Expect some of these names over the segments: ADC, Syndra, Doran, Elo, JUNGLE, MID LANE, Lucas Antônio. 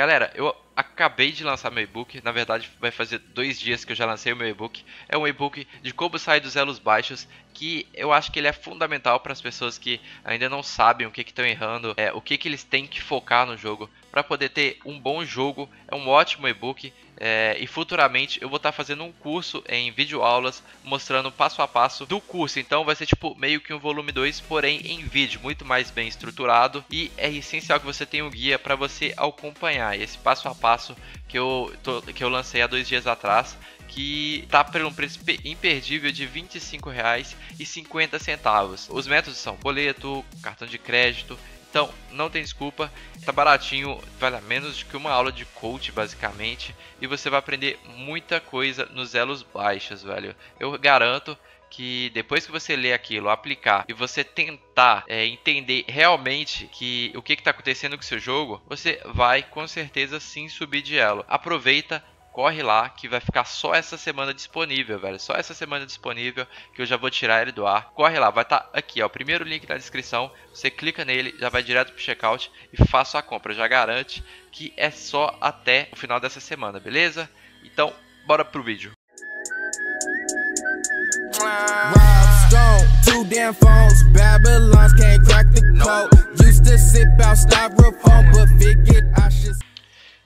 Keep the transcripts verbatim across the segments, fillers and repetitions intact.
Galera, eu acabei de lançar meu e-book, na verdade vai fazer dois dias que eu já lancei o meu e-book. É um e-book de como sair dos elos baixos, que eu acho que ele é fundamental para as pessoas que ainda não sabem o que que estão errando, é, o que que eles têm que focar no jogo para poder ter um bom jogo. É um ótimo e-book, é, e futuramente eu vou estar tá fazendo um curso em videoaulas mostrando passo a passo do curso. Então vai ser tipo meio que um volume dois, porém em vídeo, muito mais bem estruturado, e é essencial que você tenha um guia para você acompanhar esse passo a passo que eu, tô, que eu lancei há dois dias atrás, que tá por um preço imperdível de vinte e cinco reais e cinquenta centavos. Os métodos são boleto, cartão de crédito, então não tem desculpa, tá baratinho, vale menos que uma aula de coach basicamente, e você vai aprender muita coisa nos elos baixos, velho. Eu garanto que depois que você ler aquilo, aplicar e você tentar é, entender realmente que, o que está acontecendo com o seu jogo, você vai com certeza sim subir de elo. Aproveita, corre lá que vai ficar só essa semana disponível, velho. Só essa semana disponível que eu já vou tirar ele do ar. Corre lá, vai estar tá aqui, ó. O primeiro link na descrição. Você clica nele, já vai direto pro checkout e faça a compra. Eu já garante que é só até o final dessa semana, beleza? Então, bora pro vídeo.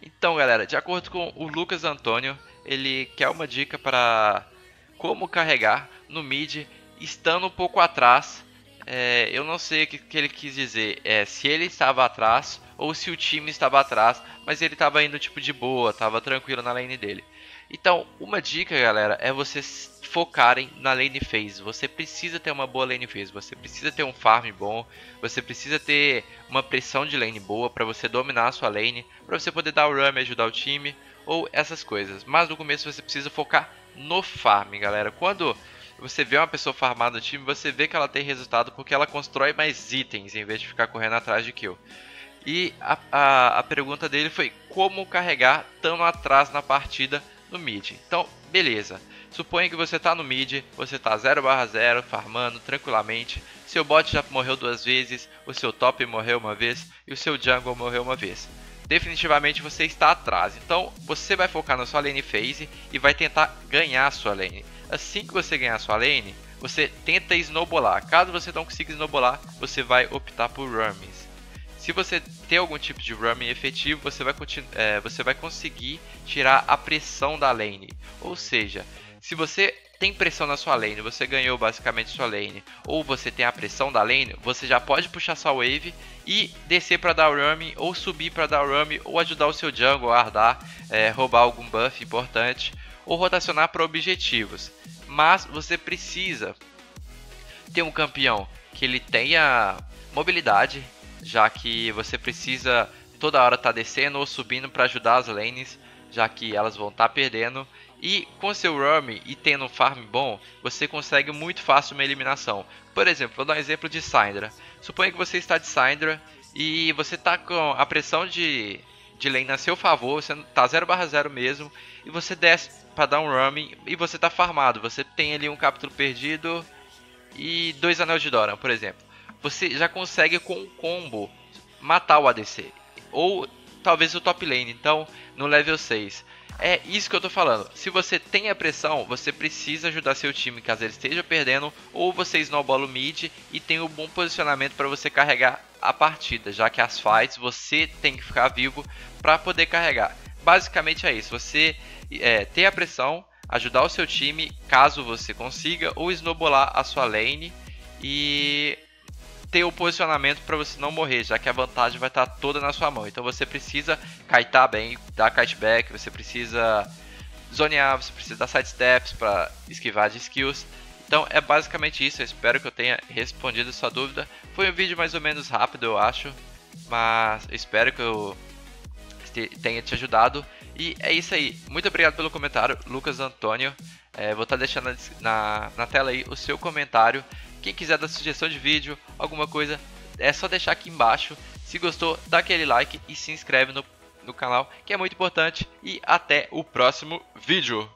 Então, galera, de acordo com o Lucas Antônio, ele quer uma dica para como carregar no mid estando um pouco atrás. É, eu não sei o que, que ele quis dizer, é, se ele estava atrás ou se o time estava atrás, mas ele estava indo tipo de boa, estava tranquilo na lane dele. Então, uma dica, galera, é vocês focarem na lane phase. Você precisa ter uma boa lane phase, você precisa ter um farm bom, você precisa ter uma pressão de lane boa para você dominar a sua lane, para você poder dar o run e ajudar o time, ou essas coisas. Mas no começo você precisa focar no farm, galera. Quando você vê uma pessoa farmar no time, você vê que ela tem resultado porque ela constrói mais itens em vez de ficar correndo atrás de kill. E a, a, a pergunta dele foi como carregar tão atrás na partida no mid. Então, beleza. Suponha que você tá no mid, você tá zero barra zero, farmando tranquilamente. Seu bot já morreu duas vezes, o seu top morreu uma vez e o seu jungle morreu uma vez. Definitivamente você está atrás. Então, você vai focar na sua lane phase e vai tentar ganhar a sua lane. Assim que você ganhar a sua lane, você tenta snowbolar. Caso você não consiga snowbolar, você vai optar por rummies. Se você tem algum tipo de roaming efetivo, você vai, é, você vai conseguir tirar a pressão da lane. Ou seja, se você tem pressão na sua lane, você ganhou basicamente sua lane, ou você tem a pressão da lane, você já pode puxar sua wave e descer para dar roaming, ou subir para dar roaming, ou ajudar o seu jungle a ardar, é, roubar algum buff importante, ou rotacionar para objetivos. Mas você precisa ter um campeão que ele tenha mobilidade, já que você precisa toda hora estar tá descendo ou subindo para ajudar as lanes, já que elas vão estar tá perdendo. E com seu roam e tendo um farm bom, você consegue muito fácil uma eliminação. Por exemplo, vou dar um exemplo de Syndra. Suponha que você está de Syndra e você está com a pressão de, de lane a seu favor, você está zero barra zero mesmo, e você desce para dar um roam e você está farmado. Você tem ali um capítulo perdido e dois anéis de Doran, por exemplo. Você já consegue com um combo matar o A D C, ou talvez o top lane, então no level seis. É isso que eu tô falando, se você tem a pressão, você precisa ajudar seu time caso ele esteja perdendo, ou você snowbola o mid e tem um bom posicionamento para você carregar a partida, já que as fights você tem que ficar vivo para poder carregar. Basicamente é isso, você é, ter a pressão, ajudar o seu time caso você consiga, ou snowbolar a sua lane e ter o posicionamento para você não morrer, já que a vantagem vai estar toda na sua mão. Então você precisa kitar bem, dar kiteback, você precisa zonear, você precisa dar sidesteps para esquivar de skills. Então é basicamente isso, eu espero que eu tenha respondido a sua dúvida. Foi um vídeo mais ou menos rápido, eu acho, mas eu espero que eu tenha te ajudado. E é isso aí, muito obrigado pelo comentário, Lucas Antônio. É, vou estar deixando na, na tela aí o seu comentário. Quem quiser dar sugestão de vídeo, alguma coisa, é só deixar aqui embaixo. Se gostou, dá aquele like e se inscreve no, no canal, que é muito importante. E até o próximo vídeo.